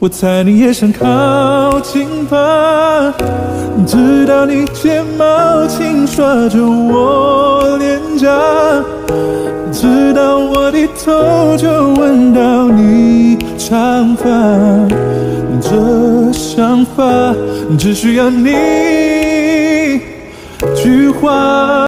我猜你也想靠近吧，直到你睫毛轻刷着我脸颊，直到我低头就闻到你长发。这想法只需要你句话。